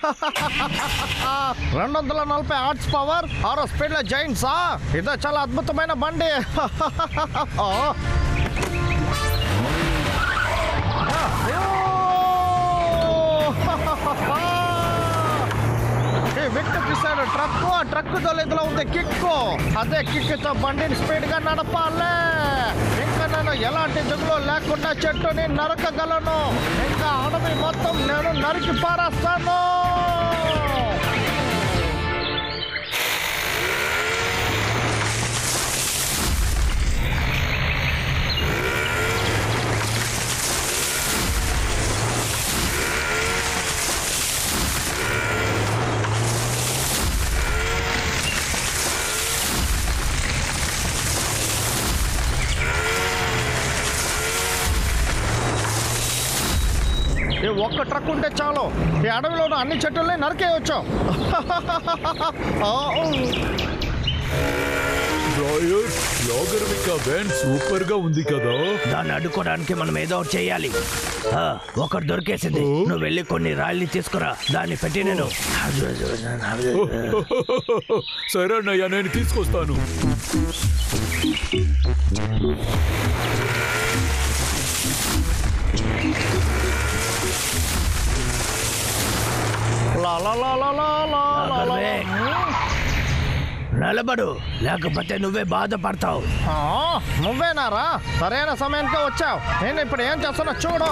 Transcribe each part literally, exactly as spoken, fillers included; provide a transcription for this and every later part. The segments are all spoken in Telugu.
two forty హార్స్ పవర్ ఆరో స్పీడ్ లో జైంట్స్ ఆ ఇది చాలా అద్భుతమైన బండి. విక్ తీసాడు ట్రక్ ఆ ట్రక్ దొలేదులో ఉంది కిక్కు, అదే కిక్తో బండిని స్పీడ్గా నడపాలి. ఇంకా నేను ఎలాంటి దిగులు లేకుండా చెట్టుని నరకగలను, ఇంకా అడవి మొత్తం నేను నరికి పారేస్తాను. ఒక్క ట్రక్ ఉంటే చాలు, ఈ అడవిలో ఉన్న అన్ని చెట్టుల్ని నరికేయొచ్చు. సూపర్ గా ఉంది కదా, దాన్ని అడ్డుకోవడానికి మనం ఏదో ఒకటి చేయాలి. ఒకటి దొరికేసింది, నువ్వు వెళ్ళి కొన్ని రాయిల్ని తీసుకురా, దాన్ని పెట్టి నేను సరేనయ్యా నేను తీసుకొస్తాను. నిలబడు, లేకపోతే నువ్వే బాధపడతావు. నువ్వేనారా సరైన సమయానికి వచ్చావు, నేను ఇప్పుడు ఏం చేస్తున్నా చూడు.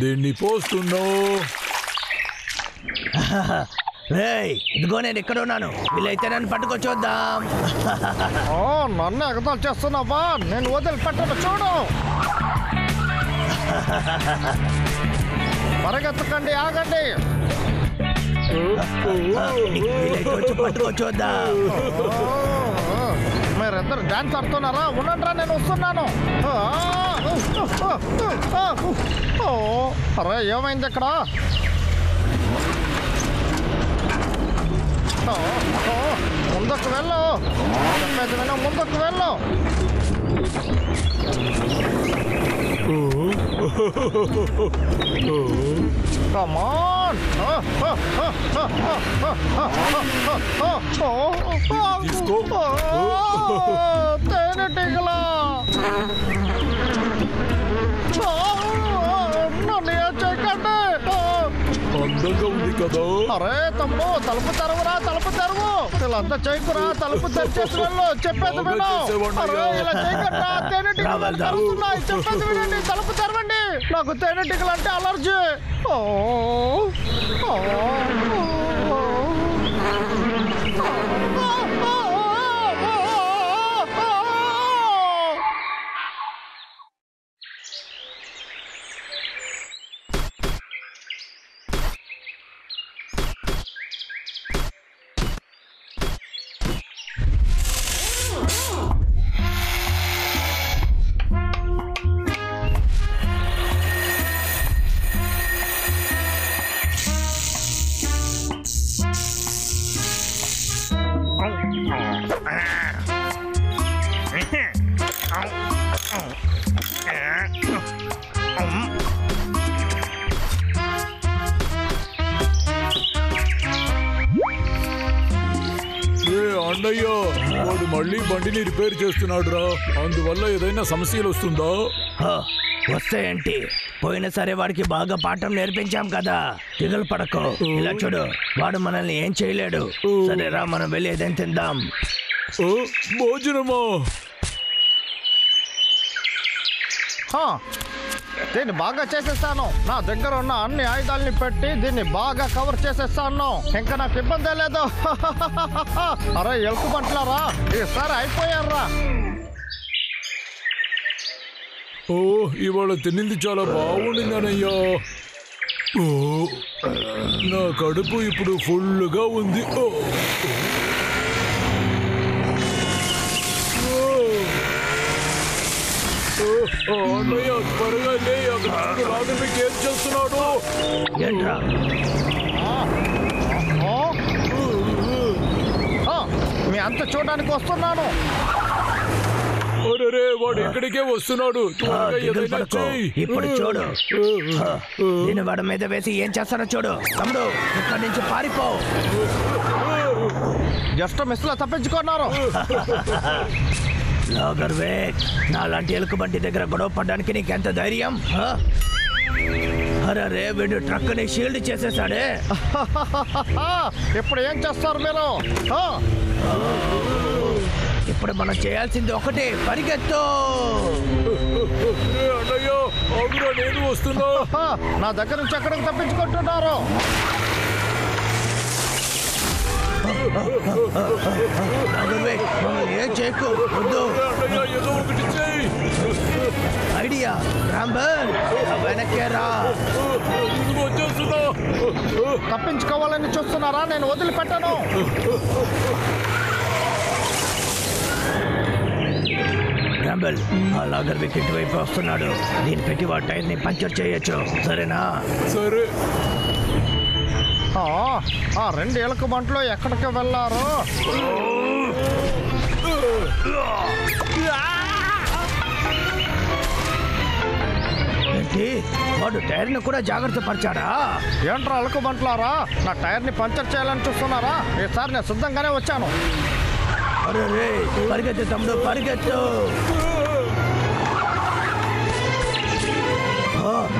దీన్ని పోస్తున్నావు. ఇదిగో నేను ఇక్కడ ఉన్నాను, వీలైతే నన్ను పట్టుకొచ్చొద్దాం. నన్ను ఎగతాలు చేస్తున్నావా? నేను వదిలిపెట్టను చూడు. పరిగెత్తకండి, ఆగండి. పట్టుకొచ్చొద్దాం. మీరిద్దరు డాన్స్ ఆడుతున్నారా? ఉన్నట్రా, నేను వస్తున్నాను. అరే ఏమైంది ఇక్కడ? ముందుకు వెళ్ళు, ముందుకు వెళ్ళు. Come on! Disco? తేనెటీగలా, నన్ను ఏం చేయకండి. అందంగా ఉంది కదా. అరే తమ్ము, తలుపు తెరవురా, తలుపు తెరువు. అంతా చేయకురా, తలుపు తెరిచేసి వెళ్ళు. చెప్పేది వినండి, తలుపు తెరవండి. నాకు తేనెటీగలు అంటే అలర్జీ. అన్నయ్య వాడు మళ్ళీ బండిని రిపేర్ చేస్తున్నాడు రా, అందువల్ల ఏదైనా సమస్యలు వస్తుందా? వస్తాయంటే పోయినసారి వాడికి బాగా పాఠం నేర్పించాం కదా, దిగులు పడకు. ఇలా చూడు, వాడు మనల్ని ఏం చేయలేడు. సరేరా మనం వెళ్ళి ఏదైనా తిందాం. భోజనమా? దీన్ని బాగా చేసేస్తాను. నా దగ్గర ఉన్న అన్ని ఆయుధాలని పెట్టి దీన్ని బాగా కవర్ చేసేస్తాను. ఇంకా నాకు ఇబ్బంది లేదు. అరే ఎలుపు పట్లారా, ఈసారి అయిపోయారా. ఓ ఇవాళ తిన్నింది చాలా బాగుండిందనయ్యా. ఓ నా కడుపు ఇప్పుడు ఫుల్గా ఉంది. ఓ అన్నయ్య త్వరగా లే, రాదు మీకు ఏం చేస్తున్నాడు? మీ అంత చూడడానికి వస్తున్నాను. ఒరే వాడు ఎక్కడికే వస్తున్నాడు, ఇప్పుడు చూడు. నేను వాడి మీద వేసి ఏం చేస్తానో చూడు. తమ్ముడు ఇక్కడి నుంచి పారిపో. జస్ట్ మిస్సులో తప్పించుకున్నారు. లాగర్ విక్, నాలాంటి ఎలుక బండి దగ్గర గొడవ పడడానికి నీకెంత ధైర్యం? అరే వీడు ట్రక్ని షీల్డ్ చేసేసాడే, ఇప్పుడు ఏం చేస్తారు మీరు? ఇప్పుడు మనం చేయాల్సింది ఒకటే, పరిగెత్తు. నా దగ్గర నుంచి ఎక్కడికి తప్పించుకుంటున్నారు? ఐడియా రాంబర్, వెనకేరా. తప్పించుకోవాలని చూస్తున్నారా? నేను వదిలిపెట్టాను. రాంబల్, ఆ లాగర్ విక్ ఇటువైపు వస్తున్నాడు. దీన్ని పెట్టి వాడి టైర్ని పంచర్ చేయొచ్చు, సరేనా? సరే. ఆ రెండు ఏళ్ళకు బంట్లో ఎక్కడికి వెళ్ళారు? వాడు టైర్ని కూడా జాగ్రత్త పరిచాడా? ఏంట్రా అలకు బంట్లారా, నా టైర్ని పంచర్ చేయాలని చూస్తున్నారా? ఈసారి నేను సిద్ధంగానే వచ్చాను. అరే పరిగెత్తు తమ్ముడు, పరిగెత్తు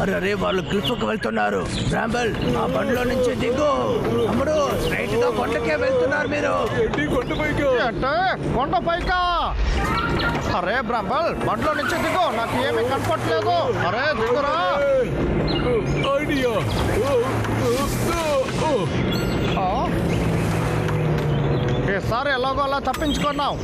అరే వాళ్ళు క్లిఫ్కి వెళ్తున్నారు. బ్రాంబల్, ఆ బండిలో నుంచి దిగు. తమ్ముడు స్ట్రైట్ గా కొండకే వెళ్తున్నారు మీరు. అంటే కొండ పైకా? అరే బ్రాంబల్, బండిలో నుంచి దిగు, నాకు ఏమీ కనపడలేదు. అరే దిగురా. ఈసారి ఎలాగో అలా తప్పించుకున్నావు.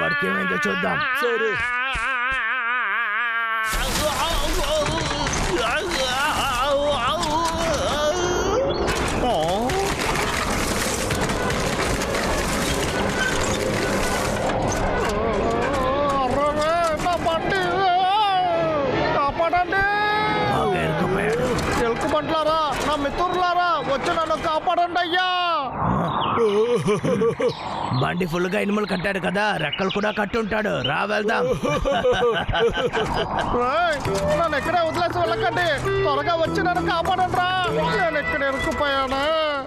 వాడికి ఏమైందో చూద్దాం. సరే. ఎలుకుబంట్లారా, నా మిత్రులారా, వచ్చి నన్ను కాపాడండి అయ్యా. బండి ఫుల్ గా ఇనుములు కట్టాడు కదా, రెక్కలు కూడా కట్టుంటాడు. రా వెళ్దాం. నన్ను ఎక్కడే వదిలేసి వెళ్ళకండి, త్వరగా వచ్చి నన్ను కాపాడండి రా. నేను ఎక్కడ ఎరుక్కుపోయాను.